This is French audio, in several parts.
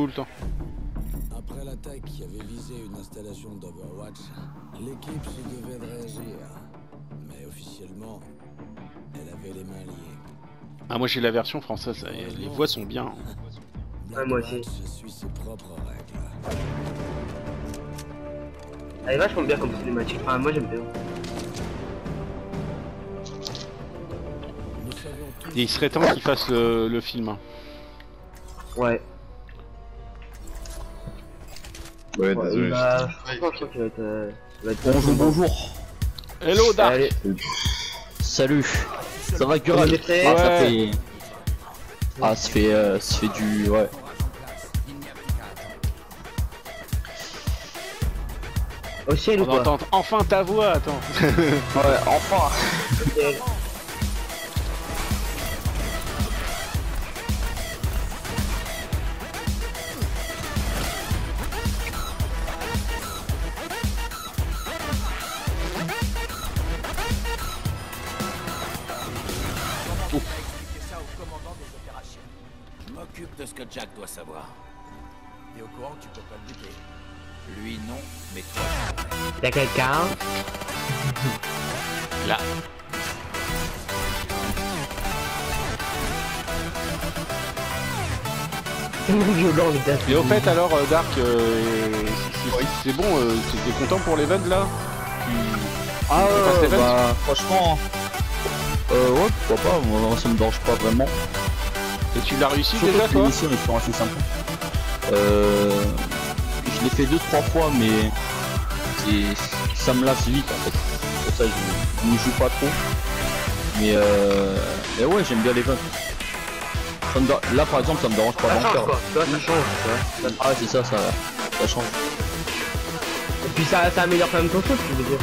tout le temps. Après l'attaque qui avait visé une installation d'Overwatch, l'équipe se devait de réagir. Mais officiellement, elle avait les mains liées. Ah, moi j'ai la version française, les voix sont bien. Ah, moi aussi. Je suis ses propres règles. Elle est vachement bien comme cinématique. Ah, moi j'aime bien. Et il serait temps qu'il fasse le film. Ouais. Ouais, désolé. Bah, je pense que ça va être bonjour. Hello Dark. Allez. Salut. Ça va que ouais. Ah, ça fait du... Ouais. Au ciel, on entend enfin ta voix, attends. Ouais, enfin. Okay. De ce que Jack doit savoir. T'es au courant que tu peux pas le buter. Lui non, mais toi. T'as quelqu'un là. Violent, les gars. Et au fait alors Dark, c'est bon, t'es content pour les vannes là? Ah ouais, bah, franchement. Ouais, pourquoi pas, moi ça me dérange pas vraiment. Et tu l'as réussi déjà toi? Je l'ai fait 2-3 fois mais ça me lasse vite en fait. Pour ça je n'y joue pas trop. Mais ouais j'aime bien les vagues. Là par exemple ça me dérange pas vraiment. Ça change quoi. Ah c'est ça, ça change. Et puis ça améliore quand même ton truc, je veux dire.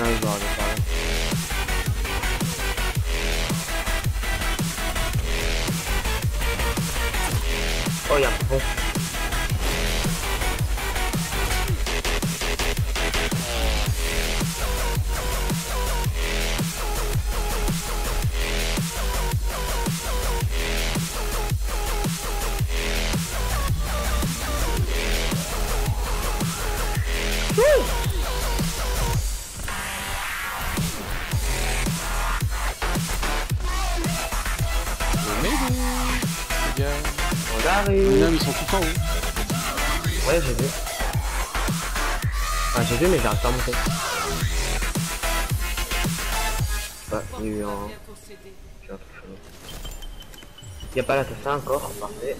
Non, je vais regarder par là. Oh, il y a un pompon. Non, mais ils sont tout le temps où? Ouais, j'ai vu. Ah, j'ai vu, mais j'arrive pas à monter. Ouais, j'ai eu un. J'ai un truc chelou. Y'a pas l'assassin encore, parfait.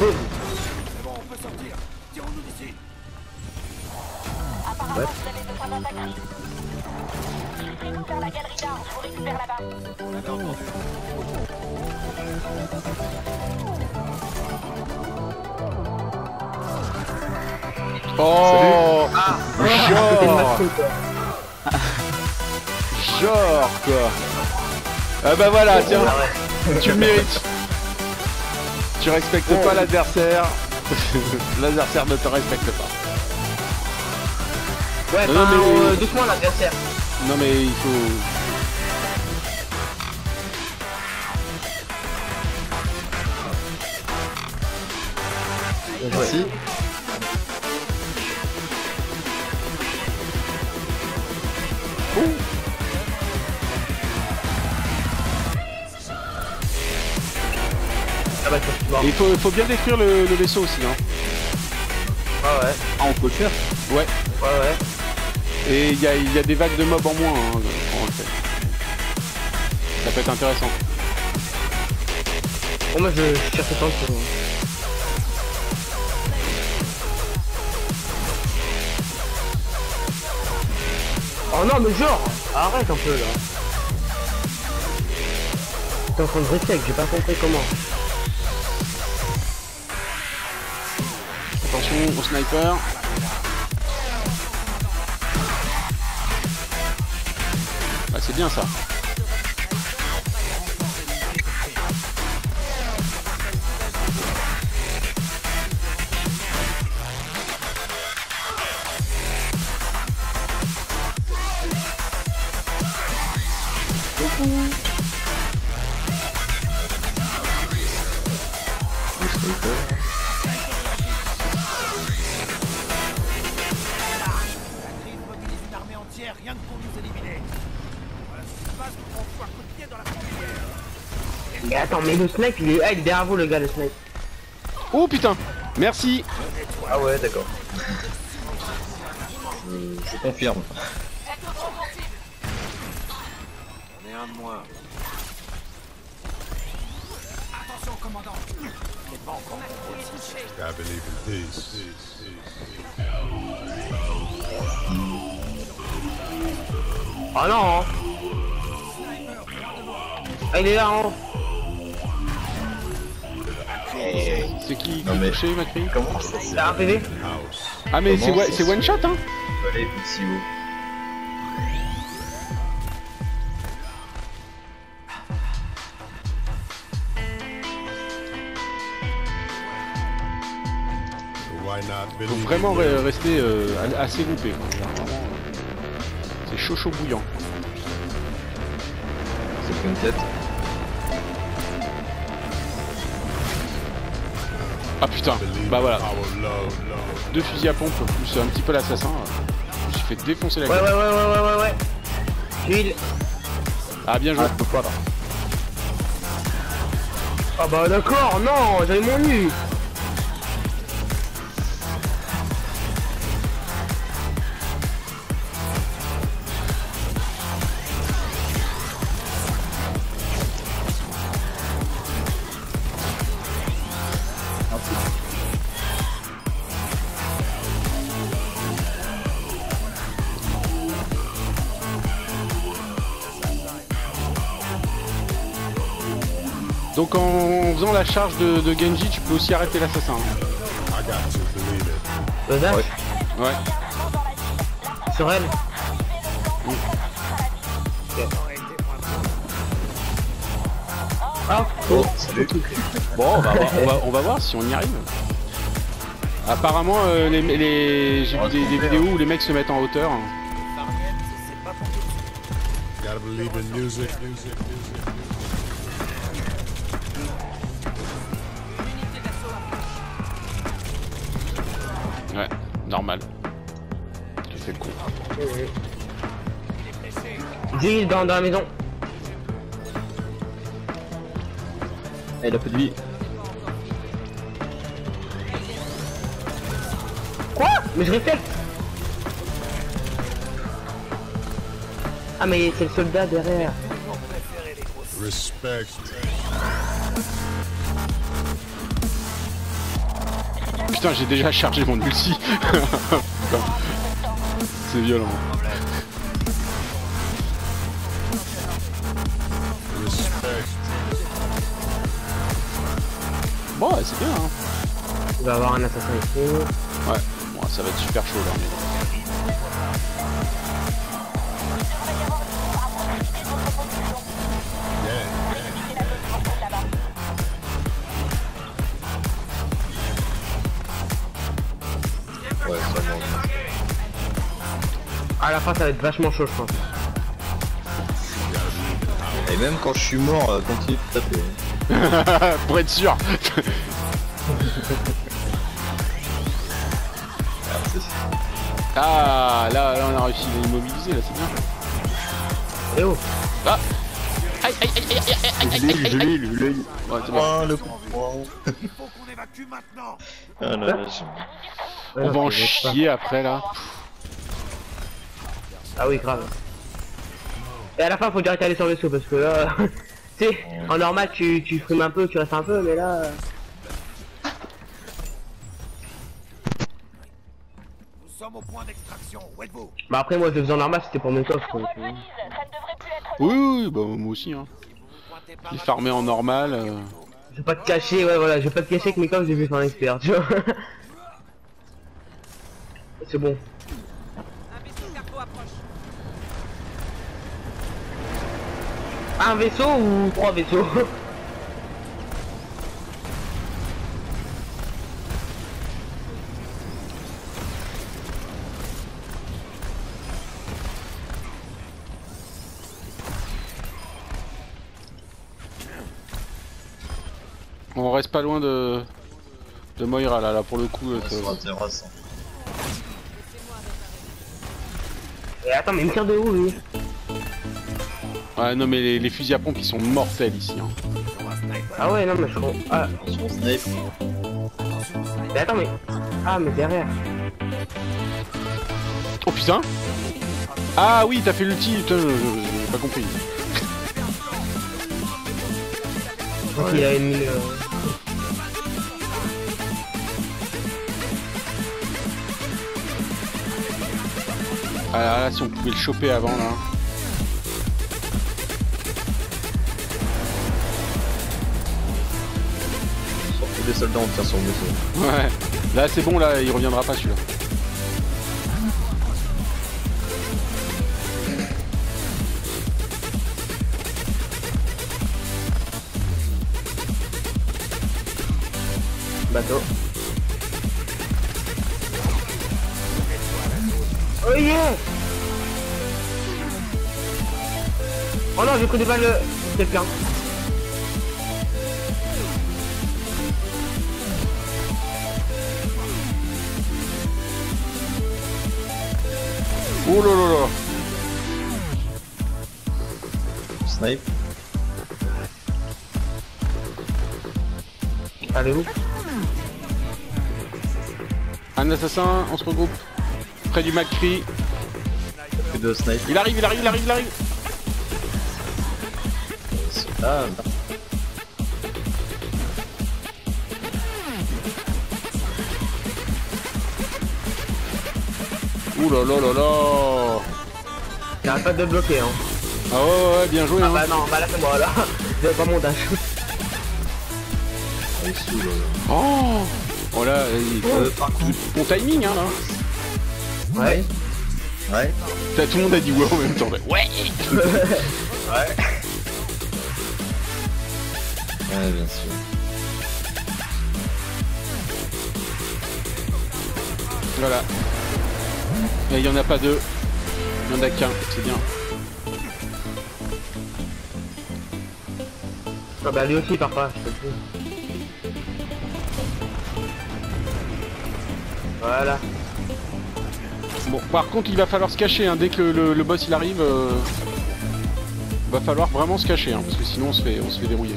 Boum! Bon, on peut sortir. Tirons-nous d'ici. Ouais. On avait entendu. Oh, ah, genre, genre quoi. Ah bah voilà, tiens, tu le mérites. Tu respectes pas l'adversaire. L'adversaire ne te respecte pas. Ouais, mais doucement l'adversaire. Non mais il faut... Merci. Oh. Ah bah, il faut bien détruire le vaisseau aussi hein. Ah ouais. Ah on peut le faire. Ouais. Ouais. Et il y a des vagues de mobs en moins hein, quand on le fait. Ça peut être intéressant. Bon moi je cherche autant que... Oh non mais genre, arrête un peu là. T'es en train de recheck, j'ai pas compris comment. Attention au sniper. Bah c'est bien ça. Matrice mobilise une armée entière rien que pour nous éliminer. Voilà ce qui se passe quand on foire coup de pied dans la frontière. Mais attends, mais le snipe il est derrière vous le gars, le snipe. Oh putain, merci. Ah ouais d'accord. Je confirme. On est un de moins. Attention commandant. Pas encore I believe in peace. Ah non hein. Ah, il est là hein. C'est qui non, mais... touché, McCree? Comment ça c'est un PV? Ah mais c'est one shot hein. Allez, si vous... Faut vraiment rester assez groupé. C'est chaud bouillant. C'est plein de tête. Ah putain, bah voilà. Deux fusils à pompe, plus un petit peu l'assassin. Je me suis fait défoncer la gueule. Ouais. Ah bien joué. Ah bah d'accord, non, j'avais mon nu. Donc en faisant la charge de Genji, tu peux aussi arrêter l'assassin. Ouais. Sur elle. Ah, oh, salut. Bon, on va voir si on y arrive. Apparemment, j'ai vu des vidéos où les mecs se mettent en hauteur. Ouais, normal. J'ai fait le coup. Gilles dans la maison. Il a peu de vie. Quoi? Mais je réfléchis. Ah mais c'est le soldat derrière. Respect. Putain, j'ai déjà chargé mon ulti. C'est violent. Bon, ouais, c'est bien. Hein. Il va avoir un assassin ici. Ouais, bon, ça va être super chaud là. À la fin ça va être vachement chaud je pense. Et même quand je suis mort, continue de taper. Pour être sûr. Ah là on a réussi à l'immobiliser là, c'est bien. Eh oh. Ah. Aïe. Oh le coup. Il faut qu'on évacue maintenant. On va en chier après là. Ah oui grave. Et à la fin faut direct aller sur le saut parce que là tu sais en normal tu frimes un peu, tu restes un peu mais là. Nous sommes au point d'extraction, où êtes-vous? Bah après moi je le faisais en normal c'était pour mes coffres. Oui bah moi aussi hein. J'ai farmé en normal. Je vais pas te cacher, ouais voilà, je vais pas te cacher que mes coffres j'ai vu faire un expert, tu vois. C'est bon. Un vaisseau ou trois vaisseaux? On reste pas loin de Moira là, pour le coup. Et attends, mais il me tire de où lui? Ah non, mais les fusils à pompe ils sont mortels ici. Hein. Ah ouais, non mais je crois. Ah, mais attends, mais. Ah, mais derrière. Oh putain! Ah oui, t'as fait l'ulti, putain, j'ai pas compris. Ouais. Il a mis Ah là, si on pouvait le choper avant là. Sortez des soldats, on tire sur le vaisseau. Ouais. Là c'est bon, là il reviendra pas celui-là. Bateau. Oh yeah! Oh non, j'ai pris des balles. C'était plein. Oh là là là. Snipe. Allez où? Un assassin, on se regroupe. Près du McCree. Il arrive. Ah. Ouh là là là là. Il arrête pas de bloquer hein. Ah ouais ouais, bien joué hein. Bah non, bah là c'est moi là. J'ai pas mon dash. Oh. Oh là, bon timing hein là. Ouais. Ouais. Tout le monde a dit ouais en même temps. Ouais. Ouais, bien sûr. Voilà. Mais il y en a pas deux. Il y en a qu'un, c'est bien. Ah bah lui aussi parfois, je peux plus. Voilà. Bon, par contre, il va falloir se cacher, hein. Dès que le boss il arrive, va falloir vraiment se cacher, hein, parce que sinon on se fait dérouiller.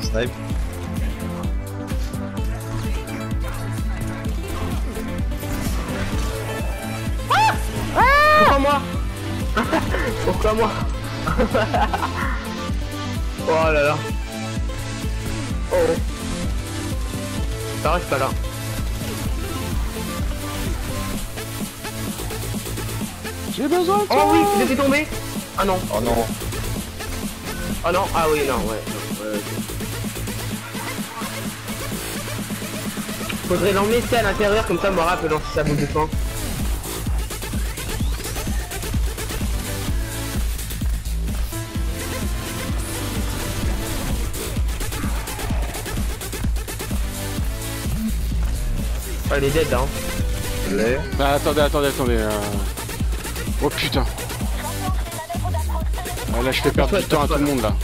Snipe. Ah ah. Pourquoi moi? Pourquoi moi? Oh là là. Oh, ça reste pas là. J'ai besoin de toi. Oh oui, il était tombé. Ah non. Oh non. Oh non, ah oui, non, ouais. Faudrait l'emmener à l'intérieur, comme ça me rappelle dans sa boule de pain. Elle est dead hein. Bah attendez. Oh putain. Ah, là je fais perdre du temps à tout le monde là.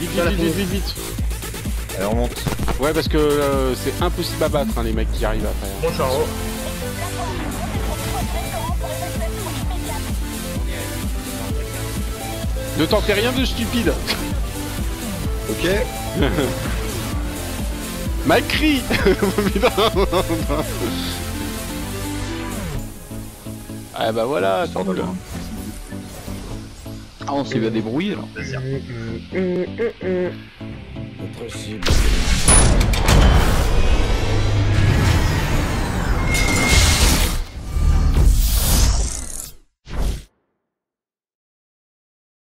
Vite. Elle remonte. Ouais parce que c'est impossible à battre hein, les mecs qui arrivent après. Bon charo. Ne tentez rien de stupide. Ok. McCree. Ah bah voilà, sort de là. Ah on s'est bien débrouillé là. Plaisir.